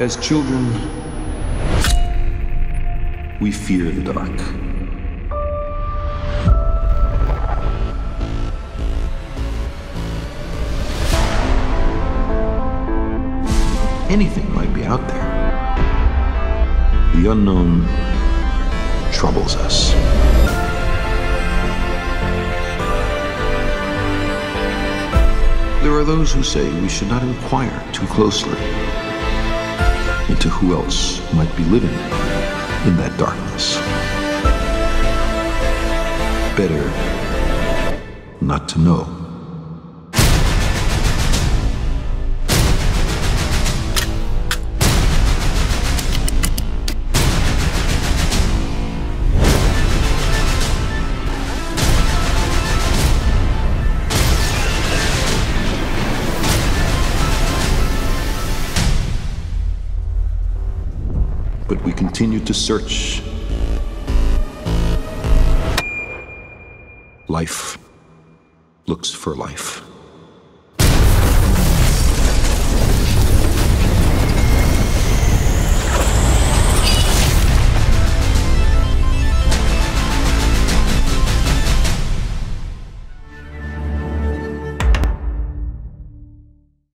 As children, we fear the dark. Anything might be out there. The unknown troubles us. There are those who say we should not inquire too closely into who else might be living in that darkness. Better not to know. But we continue to search. Life looks for life.